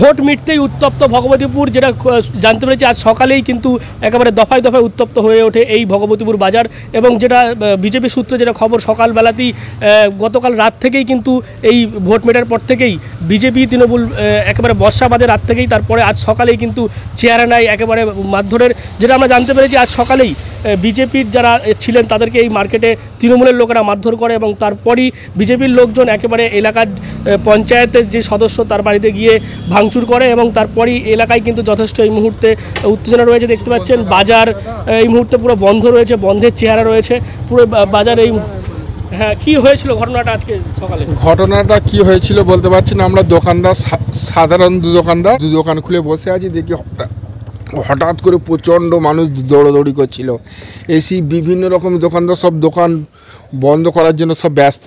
Vote মিটতেই উত্তপ্ত ভগবতীপুর, যেটা জানতে পেরেছি আজ সকালেই, কিন্তু একেবারে দফায় দফায় উত্তপ্ত হয়ে ওঠে এই ভগবতীপুর বাজার। এবং যেটা বিজেপি সূত্রে যেটা খবর, সকালবেলাতেই গতকাল রাত থেকেই কিন্তু এই ভোট মেটার পর থেকেই বিজেপি তৃণমূল একেবারে বর্ষাবাদে রাত থেকেই, তারপরে আজ সকালেই কিন্তু চেহারা নাই একেবারে মারধরের, যেটা আমরা জানতে পেরেছি আজ সকালেই বিজেপির যারা ছিলেন তাদেরকে এই মার্কেটে তৃণমূলের লোকেরা মারধর করে এবং তারপরই বিজেপির লোকজন একেবারে এলাকার পঞ্চায়েতের যে সদস্য তার বাড়িতে গিয়ে ভাঙচুর করে এবং তারপরই এলাকায় কিন্তু যথেষ্ট এই মুহূর্তে উত্তেজনা রয়েছে। দেখতে পাচ্ছেন বাজার এই মুহূর্তে পুরো বন্ধ রয়েছে, বন্ধের চেহারা রয়েছে পুরো বাজার। এই হ্যাঁ, কী হয়েছিল ঘটনাটা আজকে সকালে? ঘটনাটা কি হয়েছিল বলতে পারছি না। আমরা দোকানদার, সাধারণ দোকানদার, দোকান খুলে বসে আছি, দেখি হঠাৎ করে প্রচণ্ড মানুষ দৌড়াদৌড়ি করছিল। এসি বিভিন্ন রকম দোকানদার সব দোকান বন্ধ করার জন্য সব ব্যস্ত।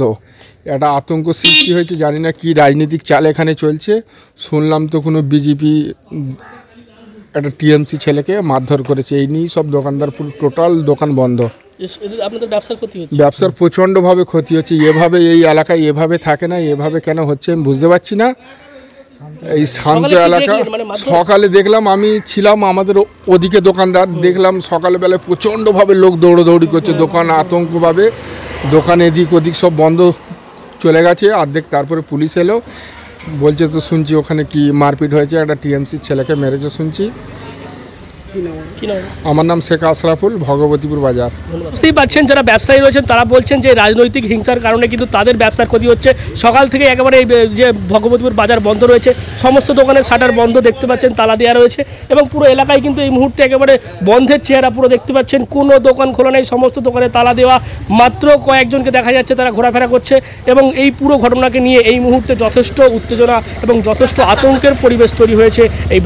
একটা আতঙ্ক সৃষ্টি হয়েছে, জানি না কি রাজনৈতিক চাল এখানে চলছে। শুনলাম তো কোনো বিজেপি একটা টিএমসি ছেলেকে মারধর করেছে, এই নিয়েই সব দোকানদার পুরো টোটাল দোকান বন্ধ। আপনাদের ব্যবসার ক্ষতি হচ্ছে? ব্যবসার প্রচণ্ডভাবে ক্ষতি হচ্ছে। এভাবে এই এলাকায় এভাবে থাকে না, এভাবে কেন হচ্ছে আমি বুঝতে পারছি না। এই শান্ত এলাকা সকালে দেখলাম, আমি ছিলাম আমাদের ওদিকে দোকানদার, দেখলাম সকালবেলায় প্রচণ্ডভাবে লোক দৌড়োদৌড়ি করছে, দোকান আতঙ্কভাবে দোকান এদিক ওদিক সব বন্ধ চলে গেছে অর্ধেক। তারপরে পুলিশ এলো, বলছে তো শুনছি ওখানে কি মারপিট হয়েছে, একটা টিএমসির ছেলেকে মেরেছে শুনছি। আমার নাম শেখ আশরাফুল, ভগবতীপুর বাজার। বুঝতেই পারছেন যারা ব্যবসায়ী রয়েছেন তারা বলছেন যে রাজনৈতিক হিংসার কারণে কিন্তু তাদের ব্যবসার ক্ষতি হচ্ছে। সকাল থেকে একেবারে যে ভগবতীপুর বাজার বন্ধ রয়েছে, সমস্ত দোকানের শাটার বন্ধ, দেখতে পাচ্ছেন তালা দেওয়া রয়েছে এবং পুরো এলাকায় কিন্তু এই মুহূর্তে একেবারে বন্ধের চেহারা পুরো। দেখতে পাচ্ছেন কোনো দোকান খোলা নেই, সমস্ত দোকানে তালা দেওয়া, মাত্র কয়েকজনকে দেখা যাচ্ছে তারা ঘোরাফেরা করছে। এবং এই পুরো ঘটনাকে নিয়ে এই মুহূর্তে যথেষ্ট উত্তেজনা এবং যথেষ্ট আতঙ্কের পরিবেশ তৈরি হয়েছে এই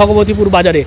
ভগবতীপুর বাজারে।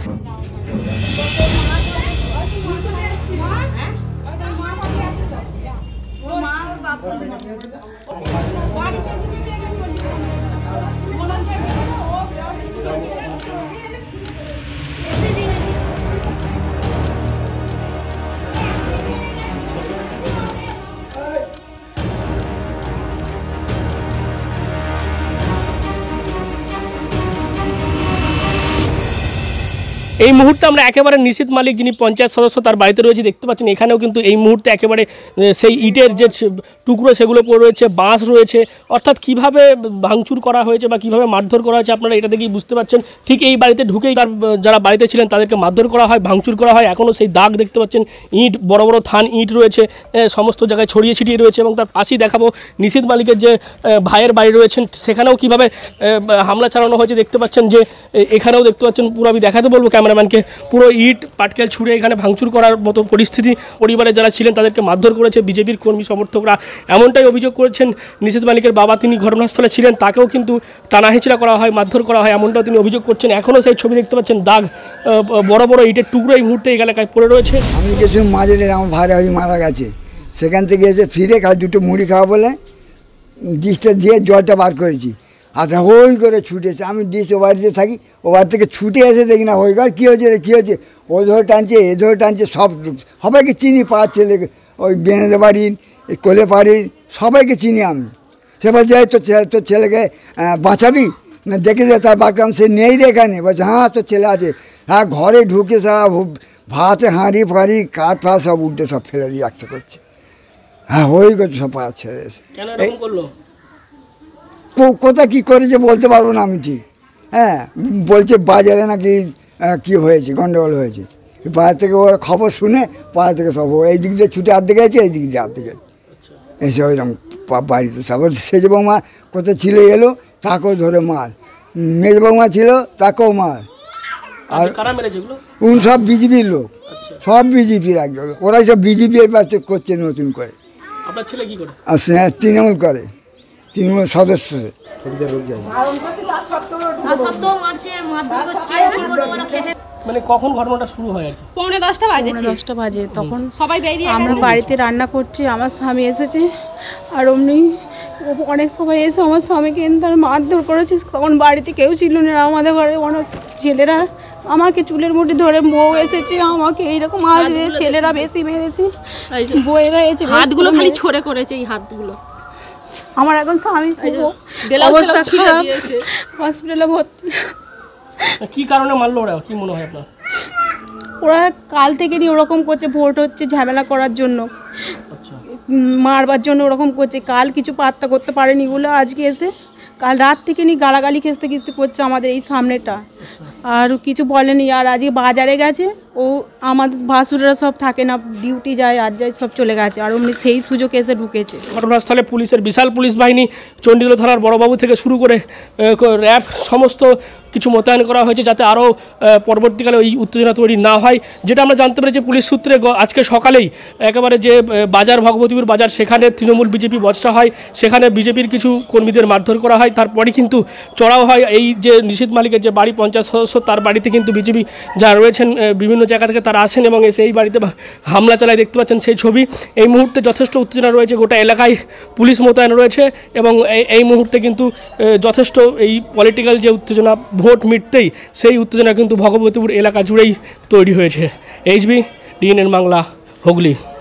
এই মুহূর্তে আমরা একেবারে নিশিত মালিক, যিনি পঞ্চায়েত সদস্য, তার বাড়িতে রয়েছে। দেখতে পাচ্ছেন এখানেও কিন্তু এই মুহূর্তে একেবারে সেই ইটের যে টুকরো সেগুলো পড়ে রয়েছে, বাঁশ রয়েছে, অর্থাৎ কিভাবে ভাঙচুর করা হয়েছে বা কিভাবে মারধর করা হয়েছে আপনারা এটা দেখেই বুঝতে পারছেন। ঠিক এই বাড়িতে ঢুকেই তার যারা বাড়িতে ছিলেন তাদেরকে মারধর করা হয়, ভাঙচুর করা হয়। এখনও সেই দাগ দেখতে পাচ্ছেন, ইট, বড় বড় থান ইট রয়েছে, সমস্ত জায়গায় ছড়িয়ে ছিটিয়ে রয়েছে। এবং তার পাশেই দেখাবো নিশিত মালিকের যে ভাইয়ের বাড়ি রয়েছেন, সেখানেও কিভাবে হামলা চালানো হয়েছে দেখতে পাচ্ছেন। যে এখানেও দেখতে পাচ্ছেন, পুরো আমি দেখাতে বলবো ক্যামেরাম্যানকে, পুরো ইট পাটকেল ছুঁড়ে এখানে ভাঙচুর করার মতো পরিস্থিতি। পরিবারের যারা ছিলেন তাদেরকে মারধর করেছে বিজেপির কর্মী সমর্থকরা, এমনটাই অভিযোগ করেছেন নিশিত মালিকের বাবা, তিনি ঘটনাস্থলে ছিলেন। তাকেও কিন্তু টানাহিচড়া করা হয়, মারধর করা হয়, এমনটাও তিনি অভিযোগ করছেন। এখনও সেই ছবি দেখতে পাচ্ছেন, দাগ, বড় বড় ইটের টুকরো এই মুহূর্তে এই এলাকায় পড়ে রয়েছে। আমি কিছু মাঝে আমার ভাইরা মারা গেছে, সেখান থেকে এসে ফিরে কাজ দুটো মুড়ি খাওয়া বলে ডিশটা দিয়ে জলটা বার করেছি, আচ্ছা হই করে ছুটেছে। আমি ডিশ ও বাড়িতে থাকি, ও বাড়ি থেকে ছুটে এসে দেখি না হই করে কী হয়েছে রে, কী হয়েছে, ও ধরে টানছে, এ ধরে টানছে, সবাইকে চিনি, পাড়ার ছেলে ওই বেনেদে বাড়ির, কোলে বাড়ির সবাইকে চিনি আমি। সে বলছে এই তোর ছেলেকে বাঁচাবি না, দেখে যে তার বাড়ি সে নেই রে এখানে, বলছে হ্যাঁ তোর ছেলে আছে, হ্যাঁ ঘরে ঢুকে সারা ভাতে হাঁড়ি ফাঁড়ি কাঠ ফাঁড় সব উল্টে সব ফেলে দিয়ে রাখতে করছে, হ্যাঁ হই করছে সব পাড়ার ছেলে এসে। এই করলো কোথা কী করেছে বলতে পারবো না আমি ঠিক, হ্যাঁ বলছে বাজারে নাকি কি হয়েছে, গন্ডগোল হয়েছে। বাজার থেকে ওরা খবর শুনে বাজার থেকে সব এই দিক দিয়ে ছুটে আর্ধেক গেছে, এই দিক দিয়ে আর্ধেক গেছে, এসে ওইরকম বাড়িতে সব। সেজ বৌমা কোথায় ছিল এলো, তাকেও ধরে মার, মেজ বৌমা ছিল তাকেও মার। আর উনি সব বিজেপির লোক, সব বিজেপির একজন, ওরাই সব বিজেপি করছে নতুন করে। আপনার ছেলে কী করে? আর তৃণমূল করে, তৃণমূল সদস্য। মানে কখন ঘটনাটা শুরু হয়? 9:45 বাজে, 10টা বাজে তখন। সবাই বাইরে, আমরা বাড়িতে রান্না করছি, আমার স্বামী এসেছে, আর অমনি অনেক সবাই এসে আমার স্বামীকে মারধর করেছে। তখন বাড়িতে কেউ ছিল না, আমাদের ঘরে অনেক ছেলেরা আমাকে চুলের মুঠি ধরে বউ এসেছে, আমাকে এইরকম আর ছেলেরা বেশি মেরেছে, বউয়েরা এসে হাতগুলো খালি ছড়ে করেছে এই হাতগুলো। আমার এখন স্বামী হসপিটালে ভর্তি। কি কারণে মারলো ওরা, কি মনে হয় আপনার? ওরা কাল থেকে নিয়ে ওরকম করছে, ভোট হচ্ছে ঝামেলা করার জন্য, মারবার জন্য ওরকম করছে। কাল কিছু পাত্তা করতে পারেনি বলে আজকে এসে কাল রাত থেকে নিয়ে গালাগালি খেসতে খেসতে করছে আমাদের এই সামনেটা, আর কিছু বলেনি। আর আজকে বাজারে গেছে ও, আমাদের ভাসুররা সব থাকে না, ডিউটি যায় আর যায়, সব চলে গেছে, আর ওমনি সেই সুযোগ এসে ঢুকেছে। ঘটনাস্থলে পুলিশের বিশাল পুলিশ বাহিনী, চণ্ডীতলা থানার বড়বাবু থেকে শুরু করে র্যাব সমস্ত কিছু মোতায়েন করা হয়েছে যাতে আরও পরবর্তীকালে ওই উত্তেজনা তৈরি না হয়। যেটা আমরা জানতে পেরেছি পুলিশ সূত্রে, আজকে সকালেই একেবারে যে বাজার ভগবতীপুর বাজার, সেখানে তৃণমূল বিজেপি বর্ষা হয়, সেখানে বিজেপির কিছু কর্মীদের মারধর করা হয়। তারপরে কিন্তু চড়াও হয় এই যে নিশীথ মালিকের যে বাড়ি, 50 সদস্য তার বাড়িতে কিন্তু বিজেপি যারা রয়েছেন বিভিন্ন জায়গা থেকে তারা আসেন এবং এসে এই বাড়িতে হামলা চালায়, দেখতে পাচ্ছেন সেই ছবি। এই মুহূর্তে যথেষ্ট উত্তেজনা রয়েছে, গোটা এলাকায় পুলিশ মোতায়েন রয়েছে এবং এই মুহূর্তে কিন্তু যথেষ্ট এই পলিটিক্যাল যে উত্তেজনা ভোট মিটতেই, সেই উত্তেজনা কিন্তু ভগবতীপুর এলাকা জুড়েই তৈরি হয়েছে। HB, DNN Bangla, Hooghly.